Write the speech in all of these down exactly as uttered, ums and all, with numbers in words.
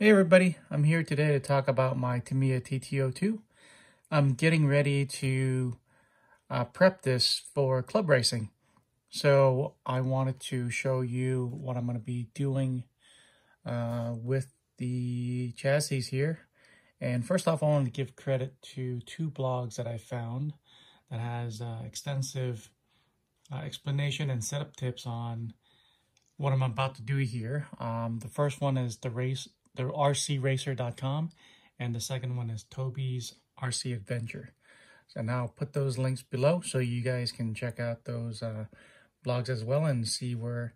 Hey everybody, I'm here today to talk about my Tamiya T T zero two. I'm getting ready to uh, prep this for club racing. So I wanted to show you what I'm going to be doing uh, with the chassis here. And first off, I want to give credit to two blogs that I found that has uh, extensive uh, explanation and setup tips on what I'm about to do here. Um, the first one is the race the R C Racer dot com, and the second one is Toby's R C Adventure. And I'll put those links below so you guys can check out those uh, blogs as well and see where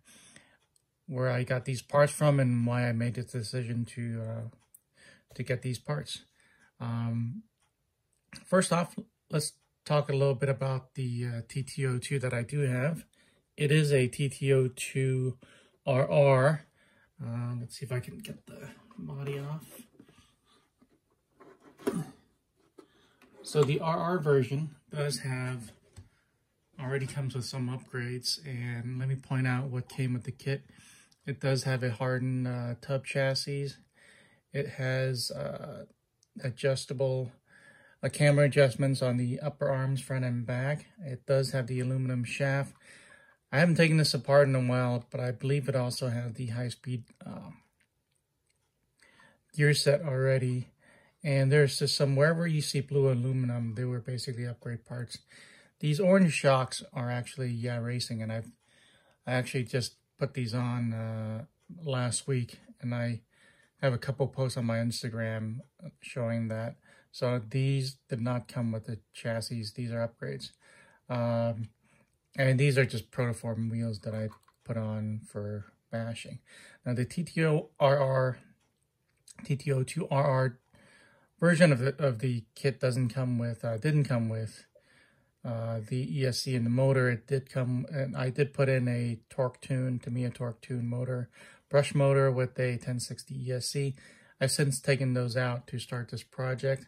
where I got these parts from and why I made the decision to uh, to get these parts. Um, first off, let's talk a little bit about the uh, T T zero two that I do have. It is a T T zero two R R. Uh, let's see if I can get the body off. So the R R version does have, already comes with some upgrades, and let me point out what came with the kit. It does have a hardened uh, tub chassis. It has uh, adjustable uh, camber adjustments on the upper arms, front and back. It does have the aluminum shaft. I haven't taken this apart in a while, but I believe it also has the high-speed um, gear set already. And there's just some, wherever you see blue aluminum, they were basically upgrade parts. These orange shocks are actually Yeah Racing, and I've I actually just put these on uh, last week, and I have a couple posts on my Instagram showing that. So these did not come with the chassis; these are upgrades. Um, And these are just Protoform wheels that I put on for bashing. Now the T T zero two R R version of the of the kit doesn't come with, uh, didn't come with uh, the E S C and the motor. It did come, and I did put in a torque tune, Tamiya torque tune motor, brush motor with a ten sixty E S C. I've since taken those out to start this project.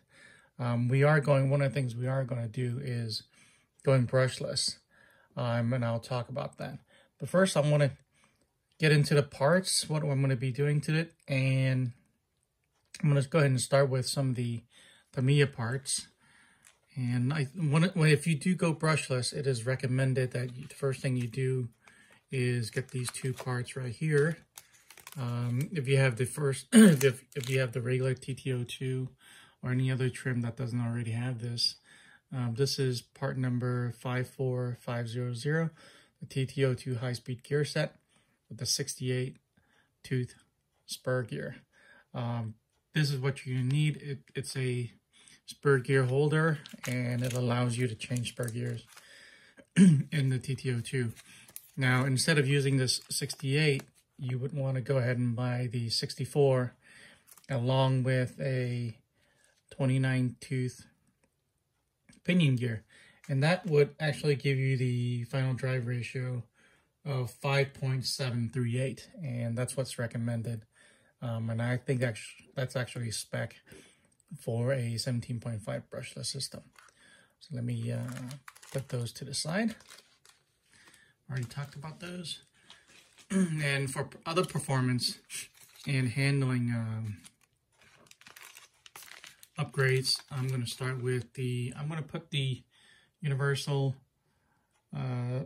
Um, we are going. One of the things we are going to do is going brushless. Um, and I'll talk about that. But first, I want to get into the parts, what I'm going to be doing to it. And I'm going to go ahead and start with some of the Tamiya parts. And I, when, if you do go brushless, it is recommended that you, the first thing you do is get these two parts right here. Um, if you have the first, if, if you have the regular T T zero two or any other trim that doesn't already have this, Um, this is part number five four five zero zero, the T T zero two high-speed gear set with the sixty-eight tooth spur gear. Um, this is what you need. It, it's a spur gear holder, and it allows you to change spur gears in the T T zero two. Now, instead of using this sixty-eight, you would want to go ahead and buy the sixty-four along with a twenty-nine tooth pinion gear, and that would actually give you the final drive ratio of five point seven three eight, and that's what's recommended. Um, and I think that's actually spec for a seventeen point five brushless system. So let me uh, put those to the side. Already talked about those. And for other performance and handling um, upgrades, I'm going to start with the, I'm going to put the universal uh,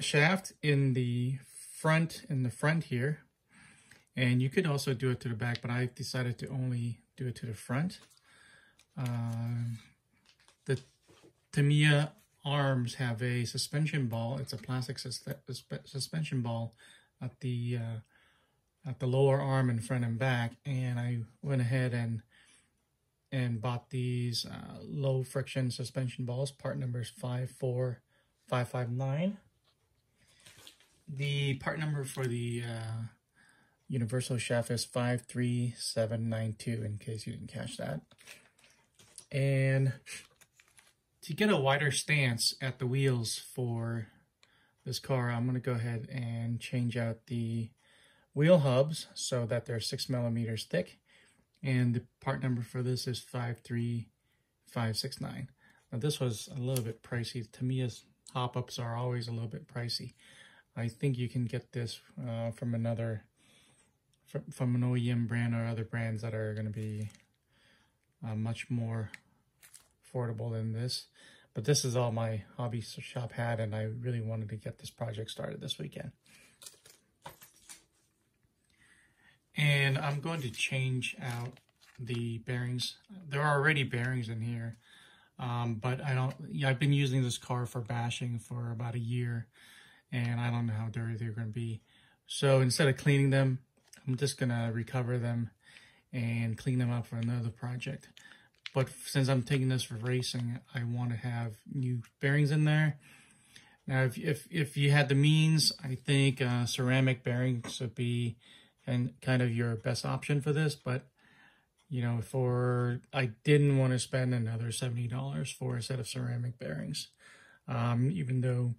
shaft in the front, in the front here. And you could also do it to the back, but I decided to only do it to the front. Uh, the Tamiya arms have a suspension ball. It's a plastic sus suspension ball at the, uh, at the lower arm in front and back. And I went ahead and and bought these uh, low friction suspension balls, part numbers five four five five nine. The part number for the uh, universal shaft is five three seven nine two, in case you didn't catch that. And to get a wider stance at the wheels for this car, I'm gonna go ahead and change out the wheel hubs so that they're six millimeters thick. And the part number for this is five three five six nine. Now this was a little bit pricey. Tamiya's hop-ups are always a little bit pricey. I think you can get this uh, from another from, from an O E M brand or other brands that are going to be uh, much more affordable than this. But this is all my hobby shop had, and I really wanted to get this project started this weekend. And I'm going to change out the bearings. There are already bearings in here, um, but I don't. Yeah, I've been using this car for bashing for about a year, and I don't know how dirty they're going to be. So instead of cleaning them, I'm just going to recover them and clean them up for another project. But since I'm taking this for racing, I want to have new bearings in there. Now, if if, if you had the means, I think uh, ceramic bearings would be and kind of your best option for this. But, you know, for I didn't want to spend another seventy dollars for a set of ceramic bearings. Um, even though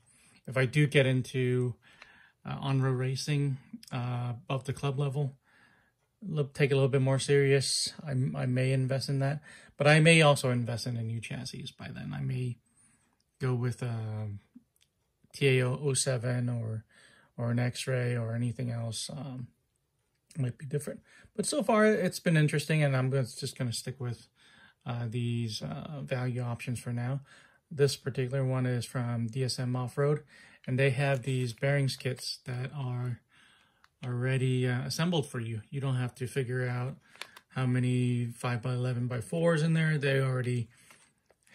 if I do get into uh, on-road racing uh, above the club level, look, take a little bit more serious. I, I may invest in that, but I may also invest in a new chassis by then. I may go with a T A zero seven or or an X-Ray or anything else. Um, might be different, but so far it's been interesting, and I'm just going to stick with uh, these uh, value options for now. This particular one is from D S M Off-Road, and they have these bearings kits that are already uh, assembled for you. You don't have to figure out how many five by eleven by fours in there. They already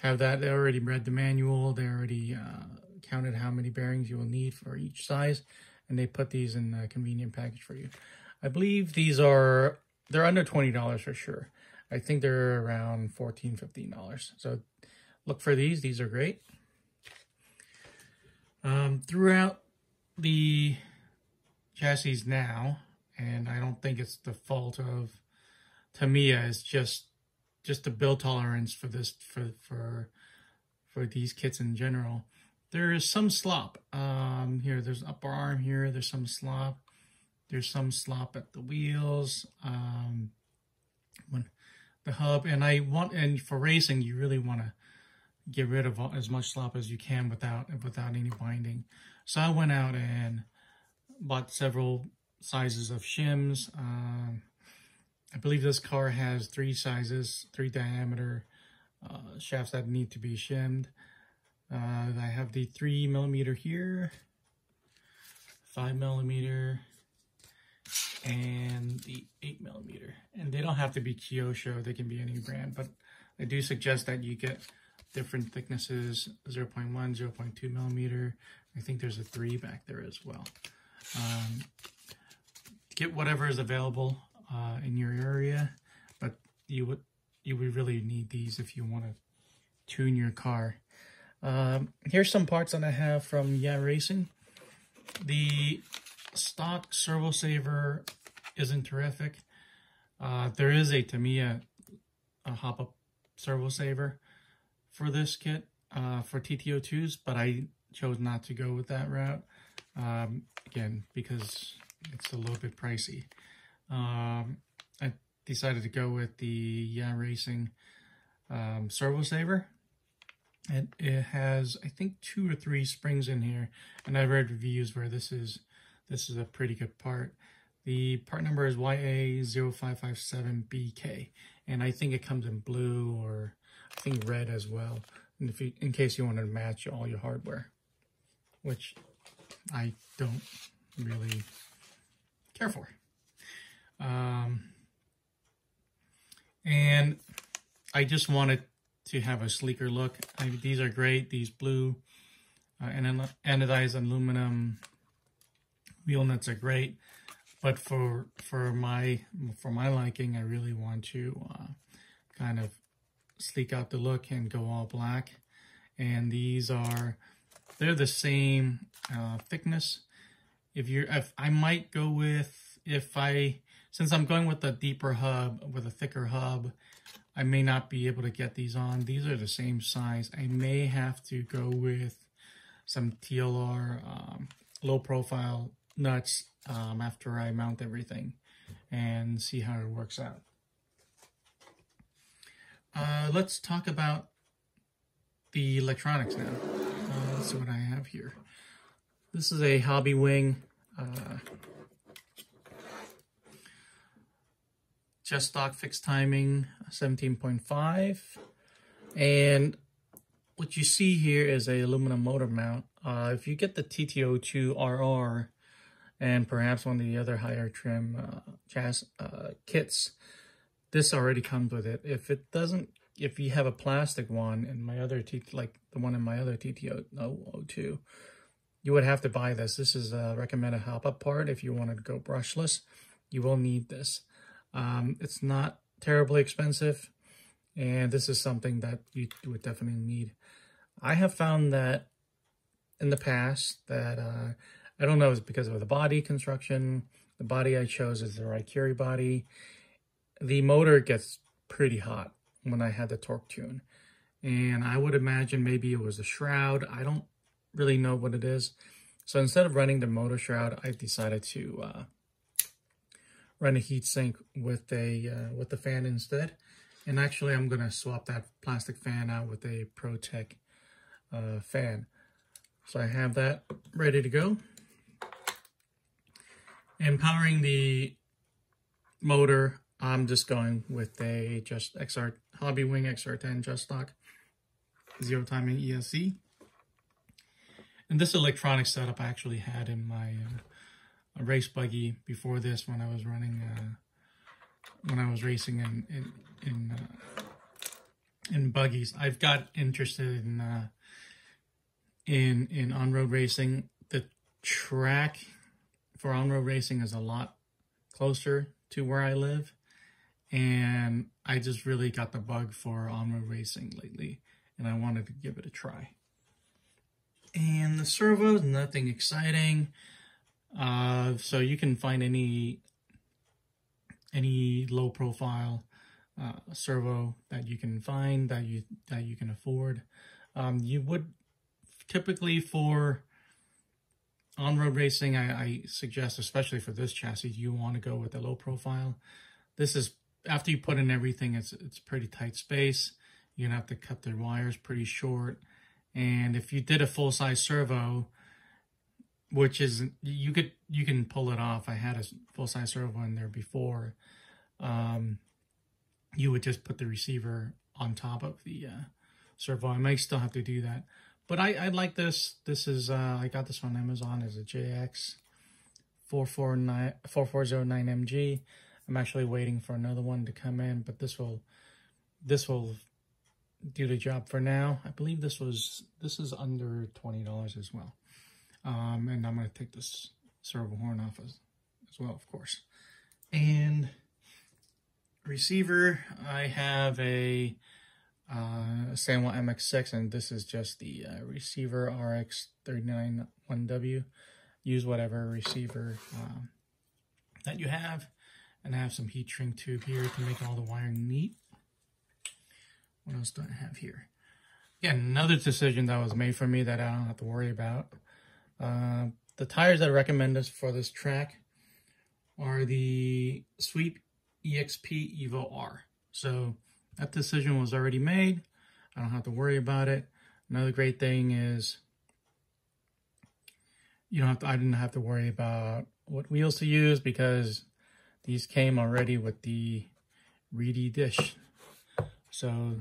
have that. They already read the manual. They already uh, counted how many bearings you will need for each size, and they put these in a convenient package for you. I believe these are, they're under twenty dollars for sure. I think they're around fourteen, fifteen dollars. So look for these. These are great. Um, throughout the chassis now, and I don't think it's the fault of Tamiya, it's just just the build tolerance for this for for for these kits in general. There is some slop um here. There's upper arm here, there's some slop, there's some slop at the wheels, um when the hub, and I want, and for racing you really want to get rid of all, as much slop as you can without without any binding. So I went out and bought several sizes of shims. Um, I believe this car has three sizes, three diameter uh, shafts that need to be shimmed. Uh, I have the three millimeter here, five millimeter, and the eight millimeter. And they don't have to be Kyosho; they can be any brand. But I do suggest that you get different thicknesses: zero point one, zero point two millimeter. I think there's a three back there as well. Um, get whatever is available uh, in your area, but you would you would really need these if you want to tune your car. Um, here's some parts that I have from Yeah Racing. The stock servo saver isn't terrific. Uh, there is a Tamiya a hop-up servo saver for this kit uh, for T T zero twos, but I chose not to go with that route. Um, again, because it's a little bit pricey. Um, I decided to go with the Yeah Racing um, Servo Saver. And it has, I think, two or three springs in here. And I've read reviews where this is this is a pretty good part. The part number is Y A zero five five seven B K. And I think it comes in blue or I think red as well. And if you, in case you want to match all your hardware, which I don't really care for. Um, and I just wanted to have a sleeker look. I, these are great. These blue uh, and anodized aluminum wheel nuts are great, but for for my for my liking, I really want to uh, kind of sleek out the look and go all black. And these are. They're the same uh, thickness. If you're, if I might go with, if I, since I'm going with a deeper hub, with a thicker hub, I may not be able to get these on. These are the same size. I may have to go with some T L R um, low profile nuts um, after I mount everything and see how it works out. Uh, let's talk about the electronics now. Let's see what I have here. This is a Hobbywing uh, Just stock fixed timing seventeen point five, and what you see here is a aluminum motor mount. Uh, if you get the T T zero two R R and perhaps one of the other higher trim uh, chas uh, kits, this already comes with it. If it doesn't, if you have a plastic one and my other T, like the one in my other T T zero two, you would have to buy this. This is a recommended hop-up part. If you want to go brushless, you will need this. Um, it's not terribly expensive, and this is something that you would definitely need. I have found that in the past that, uh, I don't know if it's because of the body construction. The body I chose is the Raikiri body. The motor gets pretty hot when I had the torque tune. And I would imagine maybe it was the shroud. I don't really know what it is. So instead of running the motor shroud, I decided to uh, run a heat sink with, a, uh, with the fan instead. And actually, I'm going to swap that plastic fan out with a ProTek uh, fan. So I have that ready to go. And powering the motor, I'm just going with a just X R Hobbywing X R ten just stock zero timing E S C. And this electronic setup I actually had in my uh, race buggy before this when I was running, uh, when I was racing in in in, uh, in buggies. I've got interested in uh, in in on-road racing. The track for on-road racing is a lot closer to where I live, and I just really got the bug for on-road racing lately, and I wanted to give it a try. And the servos, nothing exciting. Uh, so you can find any any low-profile uh, servo that you can find that you that you can afford. Um, you would typically for on-road racing, I, I suggest, especially for this chassis, you want to go with a low profile. This is, after you put in everything, it's it's pretty tight space. You're going to have to cut the wires pretty short. And if you did a full-size servo, which is, you could you can pull it off. I had a full-size servo in there before. Um, you would just put the receiver on top of the uh, servo. I might still have to do that. But I, I like this. This is, uh, I got this on Amazon as a J X four four zero nine M G. I'm actually waiting for another one to come in, but this will, this will do the job for now. I believe this was, this is under twenty dollars as well. Um, and I'm going to take this servo horn off as, as well, of course. And receiver, I have a Uh, Sanwa M X six, and this is just the uh, receiver R X three nine nine W. Use whatever receiver um, that you have, and I have some heat shrink tube here to make all the wiring neat. What else do I have here? Yeah, another decision that was made for me that I don't have to worry about. Uh, the tires that I recommend us for this track are the Sweep E X P Evo R. So that decision was already made. I don't have to worry about it. Another great thing is you don't have to, I didn't have to worry about what wheels to use because these came already with the Reedy dish. So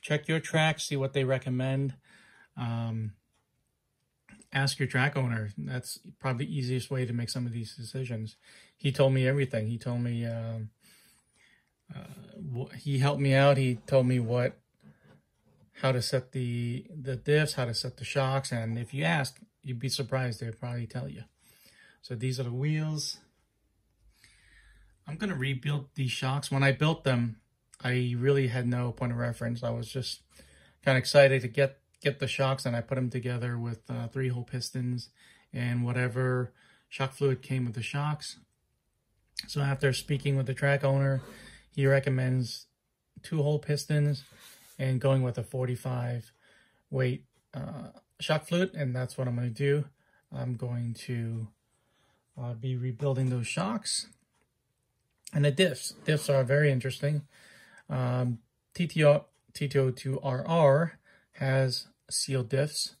check your track, see what they recommend. Um, ask your track owner. That's probably the easiest way to make some of these decisions. He told me everything. He told me... Um, Uh, he helped me out. He told me what, how to set the the diffs, how to set the shocks, and if you ask, you'd be surprised. They'd probably tell you. So these are the wheels. I'm gonna rebuild these shocks. When I built them, I really had no point of reference. I was just kind of excited to get get the shocks, and I put them together with uh, three-hole pistons and whatever shock fluid came with the shocks. So after speaking with the track owner, he recommends two-hole pistons and going with a forty-five weight uh, shock fluid, and that's what I'm going to do. I'm going to uh, be rebuilding those shocks. And the diffs. Diffs are very interesting. Um, T T zero two R R has sealed diffs.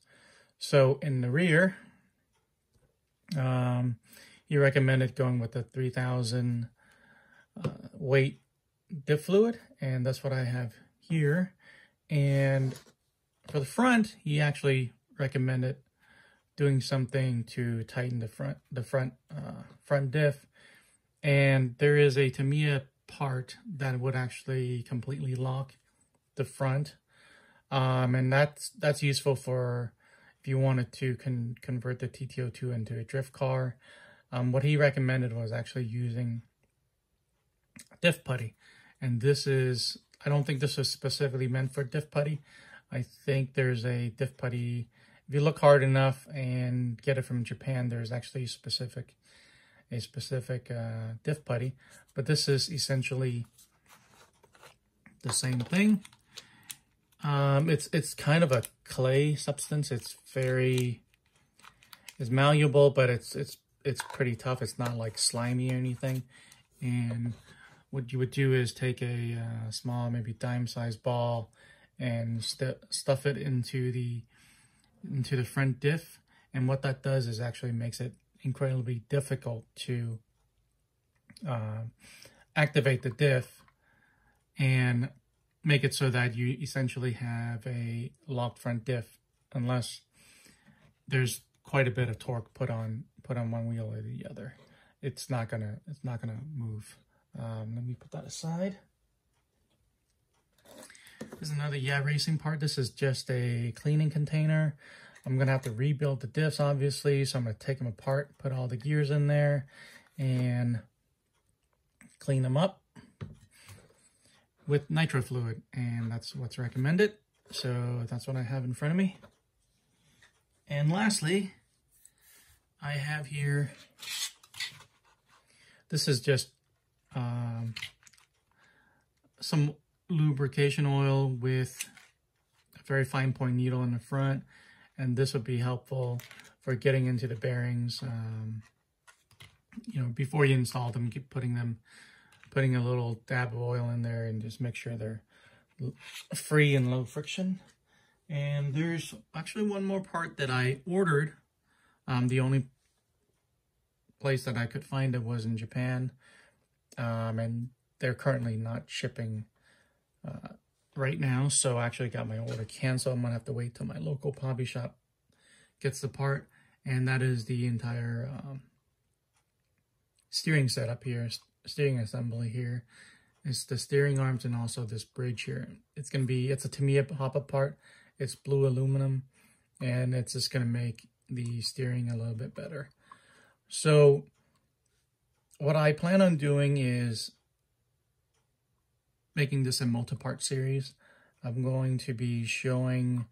So in the rear, um, he recommended going with the three thousand... Uh, weight diff fluid, and that's what I have here. And for the front, he actually recommended doing something to tighten the front the front uh, front diff. And there is a Tamiya part that would actually completely lock the front, um, and that's that's useful for if you wanted to con convert the T T zero two into a drift car. Um, what he recommended was actually using diff putty, and this is, I don't think this is specifically meant for diff putty. I think there's a diff putty, if you look hard enough and get it from Japan, there's actually a specific a specific uh, diff putty, but this is essentially the same thing. Um, it's it's kind of a clay substance. It's very it's malleable, but it's it's it's pretty tough. It's not like slimy or anything. And what you would do is take a uh, small, maybe dime-sized ball, and st stuff it into the into the front diff. And what that does is actually makes it incredibly difficult to uh, activate the diff and make it so that you essentially have a locked front diff, unless there's quite a bit of torque put on put on one wheel or the other. It's not gonna it's not gonna move. Um, let me put that aside. There's another Yeah Racing part. This is just a cleaning container. I'm gonna have to rebuild the diffs, obviously, so I'm gonna take them apart, put all the gears in there, and clean them up with nitro fluid, and that's what's recommended. So that's what I have in front of me. And lastly, I have here, this is just um, some lubrication oil with a very fine point needle in the front, and this would be helpful for getting into the bearings, um, you know, before you install them, keep putting them putting a little dab of oil in there and just make sure they're free and low friction. And there's actually one more part that I ordered. Um, the only place that I could find it was in Japan, um, and they're currently not shipping uh, right now. So I actually got my order canceled. I'm gonna have to wait till my local hobby shop gets the part. And that is the entire um, steering setup here. Steering assembly here. It's the steering arms and also this bridge here. It's gonna be it's a Tamiya hop-up part. It's blue aluminum, and it's just gonna make the steering a little bit better. So what I plan on doing is making this a multi-part series. I'm going to be showing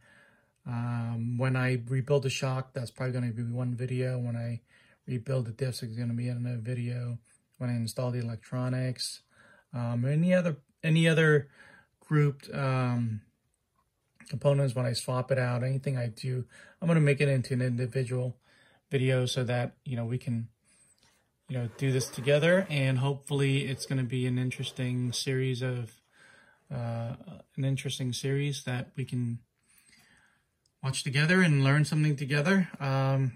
um, when I rebuild the shock, that's probably gonna be one video. When I rebuild the diffs, it's gonna be another video. When I install the electronics, um, any other any other grouped um, components, when I swap it out, anything I do, I'm gonna make it into an individual video so that, you know, we can, you know, do this together, and hopefully it's gonna be an interesting series of uh, an interesting series that we can watch together and learn something together. Um,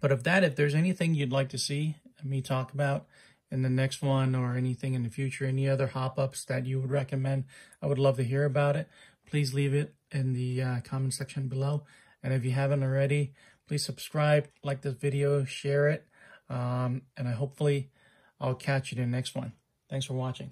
but of that, if there's anything you'd like to see me talk about in the next one, or anything in the future, any other hop-ups that you would recommend, I would love to hear about it. Please leave it in the uh, comment section below, and if you haven't already, please subscribe, like this video, share it, um, and I hopefully I'll catch you in the next one. Thanks for watching.